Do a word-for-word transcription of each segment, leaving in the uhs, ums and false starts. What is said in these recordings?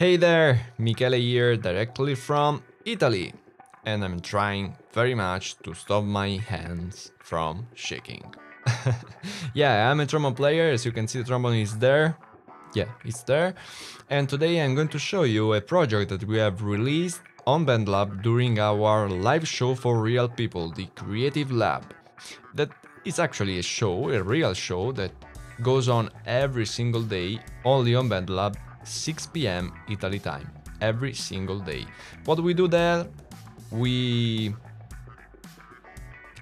Hey there, Michele here, directly from Italy, and I'm trying very much to stop my hands from shaking. Yeah, I'm a trombone player, as you can see the trombone is there, yeah, it's there, and today I'm going to show you a project that we have released on BandLab during our live show for real people, the Creative Lab. That is actually a show, a real show, that goes on every single day, only on BandLab, six p m Italy time, every single day. What we do there, we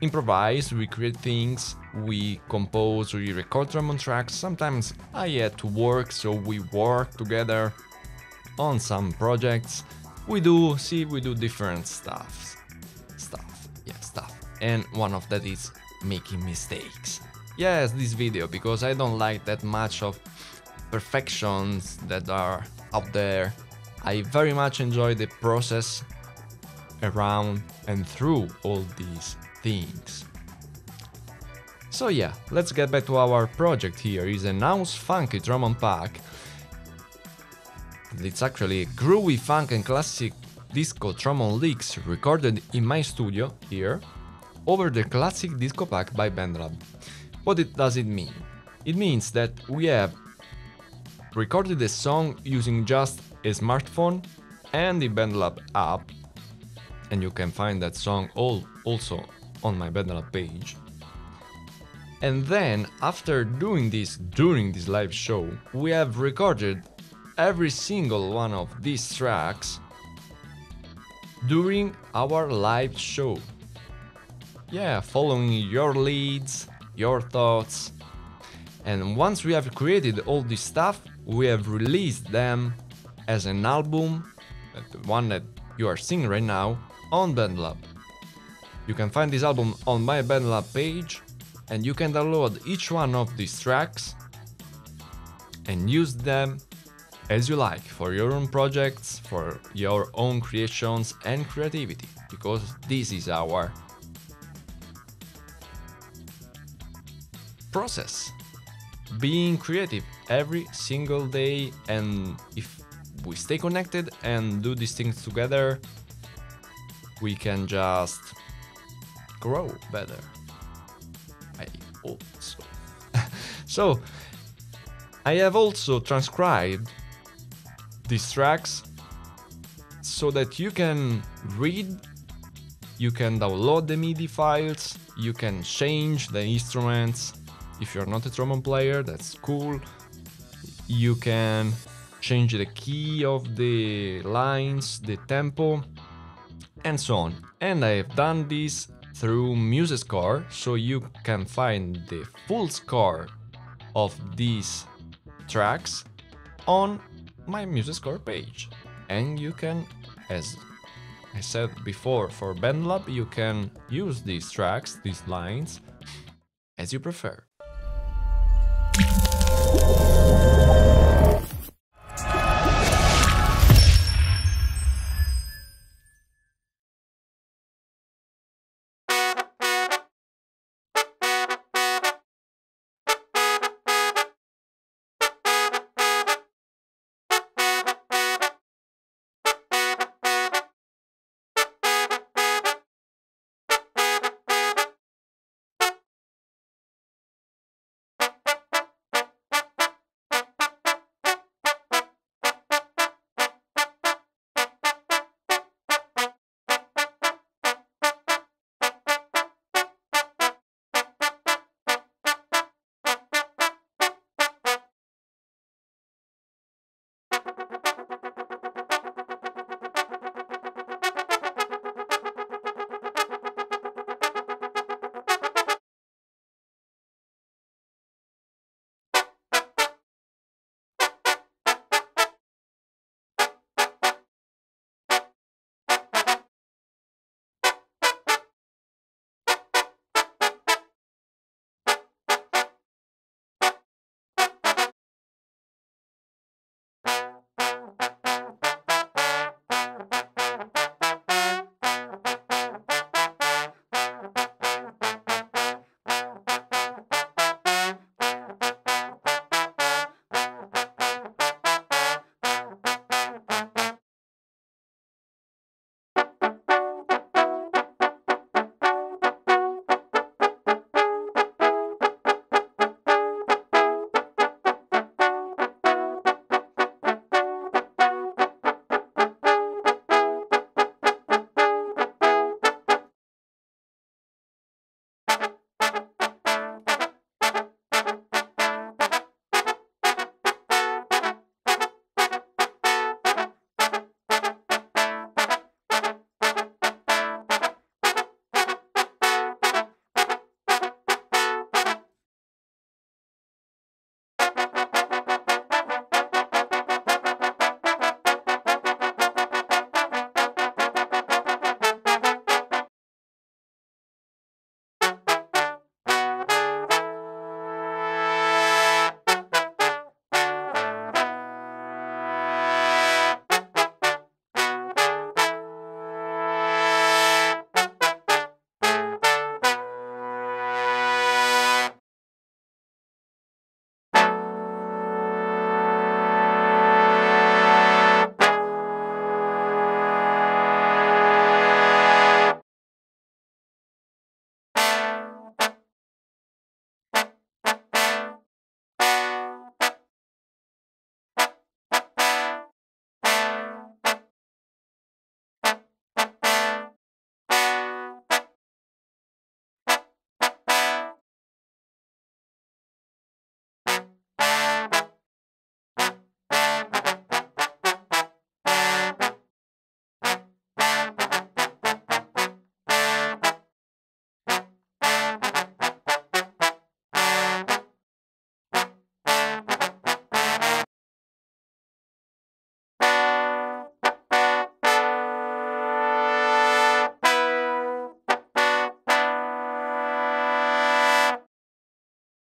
improvise, we create things, we compose, we record trombone tracks. Sometimes I had to work, so we work together on some projects. We do, see, we do different stuff, stuff, yeah, stuff. And one of that is making mistakes. Yes, this video, because I don't like that much of perfections that are out there. I very much enjoy the process around and through all these things. So yeah, let's get back to our project. Here is a house funky trombone pack. It's actually a groovy funk and classic disco trombone licks recorded in my studio here over the Classic Disco Pack by BandLab. What it, does it mean? It means that we have recorded a song using just a smartphone and the BandLab app, and you can find that song all also on my BandLab page. And then, after doing this during this live show, we have recorded every single one of these tracks during our live show. Yeah, following your leads, your thoughts. And once we have created all this stuff, we have released them as an album, the one that you are seeing right now, on BandLab. You can find this album on my BandLab page, and you can download each one of these tracks and use them as you like for your own projects, for your own creations and creativity, because this is our process. Being creative every single day, and if we stay connected and do these things together, we can just grow better. I hope so. So, I have also transcribed these tracks so that you can read, you can download the MIDI files, you can change the instruments. If you're not a trombone player, that's cool. You can change the key of the lines, the tempo, and so on. And I have done this through MuseScore, so you can find the full score of these tracks on my MuseScore page. And you can, as I said before, for BandLab, you can use these tracks, these lines, as you prefer.